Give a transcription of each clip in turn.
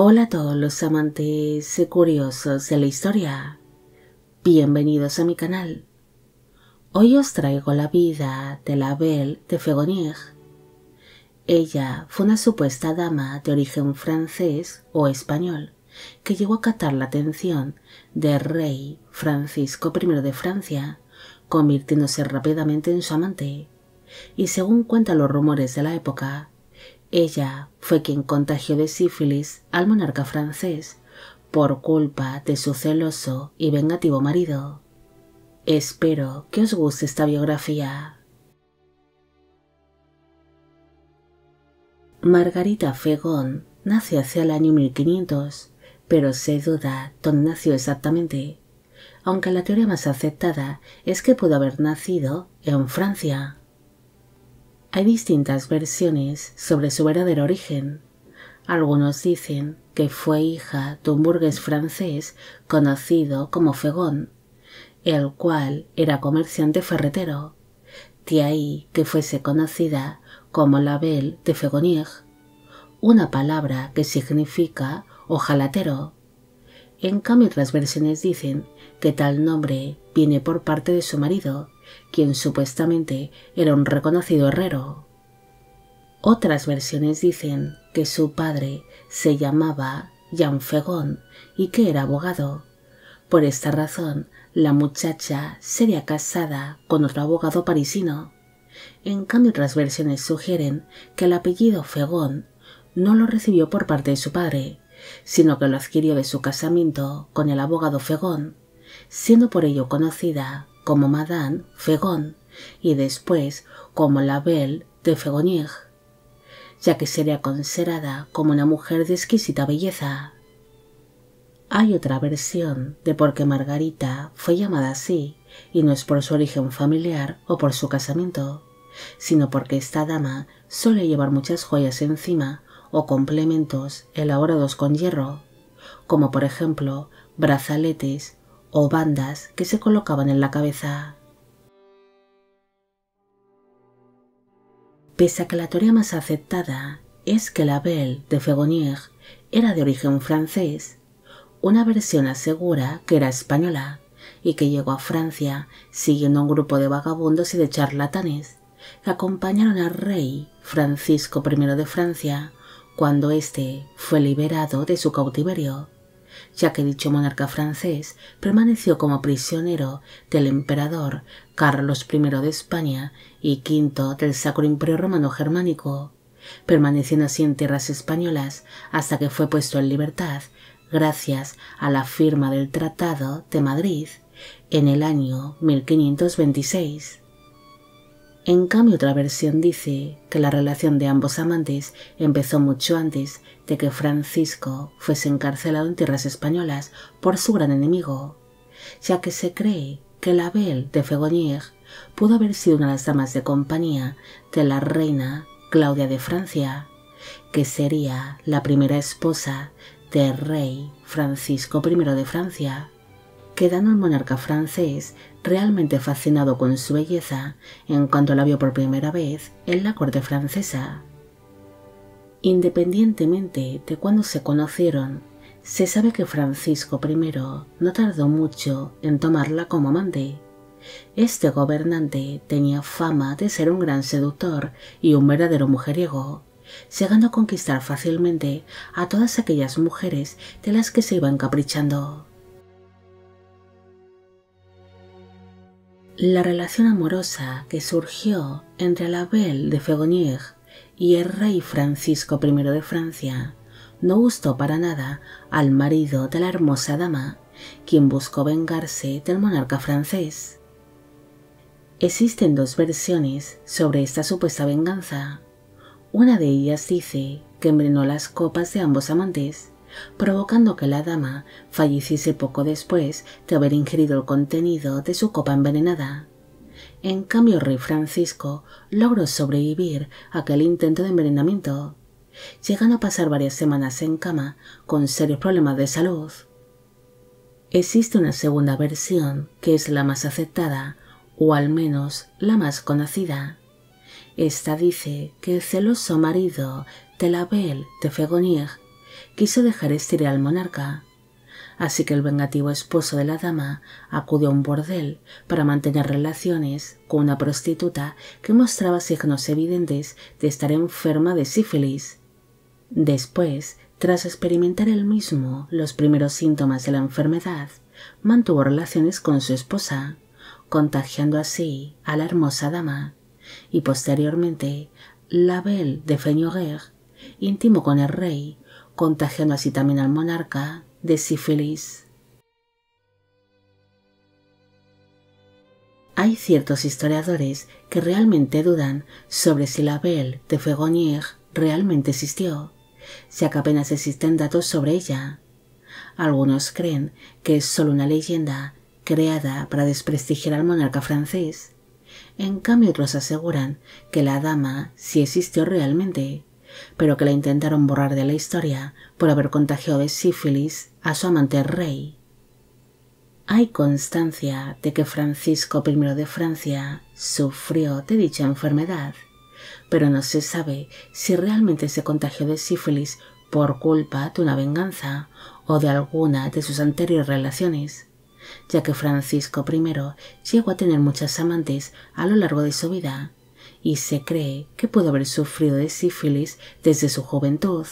Hola a todos los amantes y curiosos de la historia, bienvenidos a mi canal. Hoy os traigo la vida de la Belle de Ferronnière. Ella fue una supuesta dama de origen francés o español que llegó a captar la atención del rey Francisco I de Francia, convirtiéndose rápidamente en su amante, y según cuentan los rumores de la época, ella fue quien contagió de sífilis al monarca francés por culpa de su celoso y vengativo marido. Espero que os guste esta biografía. Margarita Fegón nace hacia el año 1500, pero se duda dónde nació exactamente, aunque la teoría más aceptada es que pudo haber nacido en Francia. Hay distintas versiones sobre su verdadero origen. Algunos dicen que fue hija de un burgués francés conocido como Fegón, el cual era comerciante ferretero, de ahí que fuese conocida como la Belle de Ferronnière, una palabra que significa ojalatero. En cambio, otras versiones dicen que tal nombre viene por parte de su marido, quien supuestamente era un reconocido herrero. Otras versiones dicen que su padre se llamaba Jean Fegón y que era abogado. Por esta razón, la muchacha sería casada con otro abogado parisino. En cambio, otras versiones sugieren que el apellido Fegón no lo recibió por parte de su padre, sino que lo adquirió de su casamiento con el abogado Fegón, siendo por ello conocida como Madame Fegón y después como la Belle de Ferronnière, ya que sería considerada como una mujer de exquisita belleza. Hay otra versión de por qué Margarita fue llamada así, y no es por su origen familiar o por su casamiento, sino porque esta dama suele llevar muchas joyas encima o complementos elaborados con hierro, como por ejemplo brazaletes o bandas que se colocaban en la cabeza. Pese a que la teoría más aceptada es que la Belle de Ferronnière era de origen francés, una versión asegura que era española y que llegó a Francia siguiendo un grupo de vagabundos y de charlatanes que acompañaron al rey Francisco I de Francia cuando éste fue liberado de su cautiverio, ya que dicho monarca francés permaneció como prisionero del emperador Carlos I de España y V del Sacro Imperio Romano Germánico, permaneciendo así en tierras españolas hasta que fue puesto en libertad gracias a la firma del Tratado de Madrid en el año 1526. En cambio, otra versión dice que la relación de ambos amantes empezó mucho antes de que Francisco fuese encarcelado en tierras españolas por su gran enemigo, ya que se cree que la Belle de Ferronnière pudo haber sido una de las damas de compañía de la reina Claudia de Francia, que sería la primera esposa del rey Francisco I de Francia, quedando el monarca francés realmente fascinado con su belleza en cuanto la vio por primera vez en la corte francesa. Independientemente de cuándo se conocieron, se sabe que Francisco I no tardó mucho en tomarla como amante. Este gobernante tenía fama de ser un gran seductor y un verdadero mujeriego, llegando a conquistar fácilmente a todas aquellas mujeres de las que se iba encaprichando. La relación amorosa que surgió entre la Belle de Ferronnière y el rey Francisco I de Francia no gustó para nada al marido de la hermosa dama, quien buscó vengarse del monarca francés. Existen dos versiones sobre esta supuesta venganza. Una de ellas dice que envenenó las copas de ambos amantes, provocando que la dama falleciese poco después de haber ingerido el contenido de su copa envenenada. En cambio, el rey Francisco logró sobrevivir a aquel intento de envenenamiento, llegando a pasar varias semanas en cama con serios problemas de salud. Existe una segunda versión que es la más aceptada, o al menos la más conocida. Esta dice que el celoso marido de la Belle de Ferronnière quiso dejar estar al monarca, así que el vengativo esposo de la dama acudió a un bordel para mantener relaciones con una prostituta que mostraba signos evidentes de estar enferma de sífilis. Después, tras experimentar él mismo los primeros síntomas de la enfermedad, mantuvo relaciones con su esposa, contagiando así a la hermosa dama, y posteriormente la Belle de Ferronnière intimó con el rey, contagiando así también al monarca de sífilis. Hay ciertos historiadores que realmente dudan sobre si la Belle de Ferronnière realmente existió, ya que apenas existen datos sobre ella. Algunos creen que es solo una leyenda creada para desprestigiar al monarca francés. En cambio, otros aseguran que la dama sí existió realmente, pero que la intentaron borrar de la historia por haber contagiado de sífilis a su amante rey. Hay constancia de que Francisco I de Francia sufrió de dicha enfermedad, pero no se sabe si realmente se contagió de sífilis por culpa de una venganza o de alguna de sus anteriores relaciones, ya que Francisco I llegó a tener muchas amantes a lo largo de su vida y se cree que pudo haber sufrido de sífilis desde su juventud.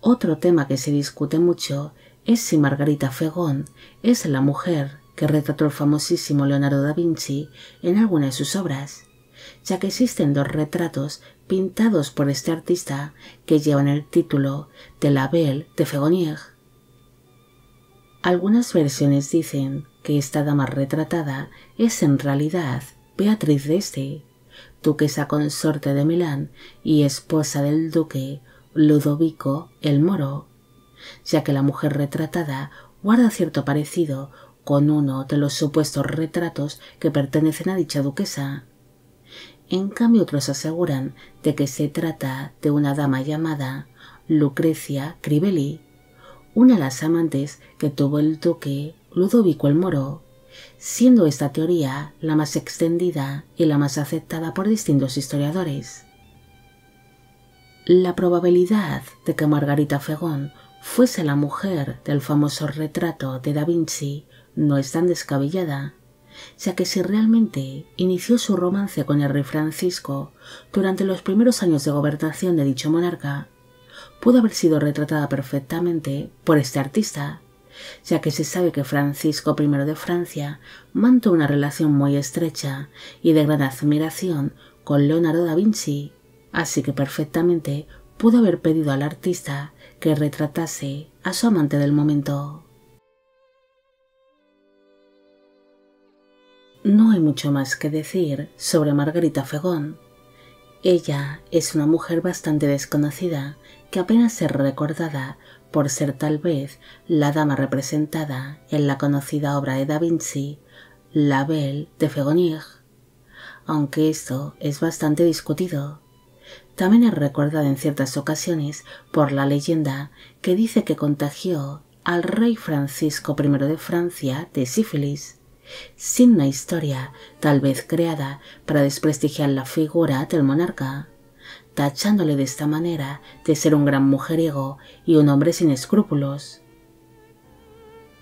Otro tema que se discute mucho es si Margarita Fegón es la mujer que retrató el famosísimo Leonardo da Vinci en alguna de sus obras, ya que existen dos retratos pintados por este artista que llevan el título de la Belle de Ferronnière. Algunas versiones dicen que esta dama retratada es en realidad Beatriz de Este, duquesa consorte de Milán y esposa del duque Ludovico el Moro, ya que la mujer retratada guarda cierto parecido con uno de los supuestos retratos que pertenecen a dicha duquesa. En cambio, otros aseguran de que se trata de una dama llamada Lucrezia Crivelli, una de las amantes que tuvo el duque Ludovico el Moro, siendo esta teoría la más extendida y la más aceptada por distintos historiadores. La probabilidad de que Margarita Fegón fuese la mujer del famoso retrato de Da Vinci no es tan descabellada, ya que si realmente inició su romance con el rey Francisco durante los primeros años de gobernación de dicho monarca, pudo haber sido retratada perfectamente por este artista, ya que se sabe que Francisco I de Francia mantuvo una relación muy estrecha y de gran admiración con Leonardo da Vinci, así que perfectamente pudo haber pedido al artista que retratase a su amante del momento. No hay mucho más que decir sobre Margarita Fegón. Ella es una mujer bastante desconocida que apenas es recordada por ser tal vez la dama representada en la conocida obra de Da Vinci, La Belle de Ferronnière, aunque esto es bastante discutido. También es recordada en ciertas ocasiones por la leyenda que dice que contagió al rey Francisco I de Francia de sífilis, sin una historia tal vez creada para desprestigiar la figura del monarca, tachándole de esta manera de ser un gran mujeriego y un hombre sin escrúpulos.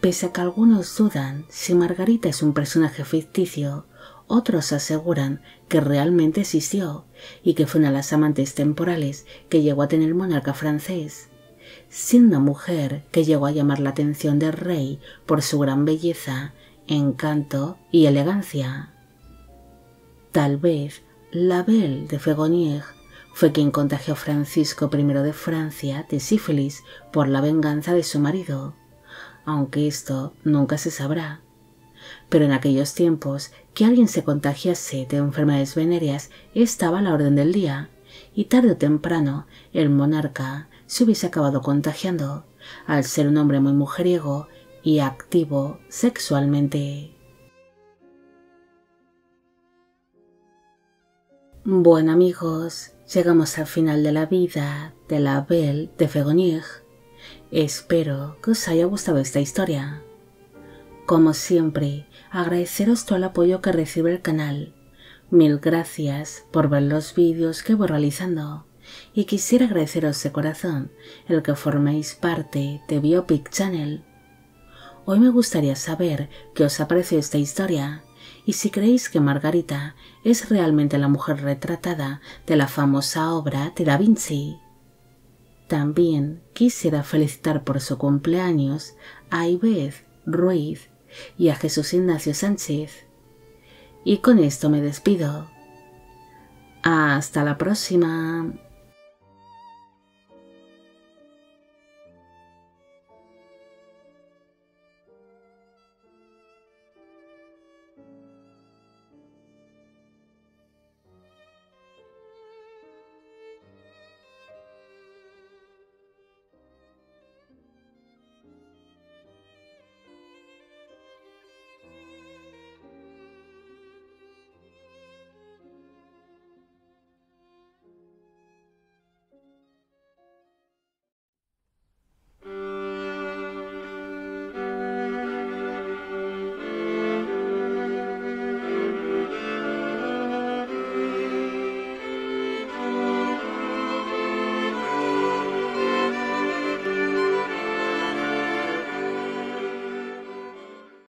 Pese a que algunos dudan si Margarita es un personaje ficticio, otros aseguran que realmente existió y que fue una de las amantes temporales que llegó a tener el monarca francés, siendo una mujer que llegó a llamar la atención del rey por su gran belleza, encanto y elegancia. Tal vez la Belle de Ferronnière fue quien contagió a Francisco I de Francia de sífilis por la venganza de su marido, aunque esto nunca se sabrá. Pero en aquellos tiempos que alguien se contagiase de enfermedades venéreas estaba a la orden del día, y tarde o temprano el monarca se hubiese acabado contagiando, al ser un hombre muy mujeriego y activo sexualmente. Bueno amigos, llegamos al final de la vida de la Belle de Ferronnière. Espero que os haya gustado esta historia. Como siempre, agradeceros todo el apoyo que recibe el canal. Mil gracias por ver los vídeos que voy realizando y quisiera agradeceros de corazón el que forméis parte de BioPic Channel. Hoy me gustaría saber qué os ha parecido esta historia y si creéis que Margarita es realmente la mujer retratada de la famosa obra de Da Vinci. También quisiera felicitar por su cumpleaños a Ivez Ruiz y a Jesús Ignacio Sánchez. Y con esto me despido. ¡Hasta la próxima!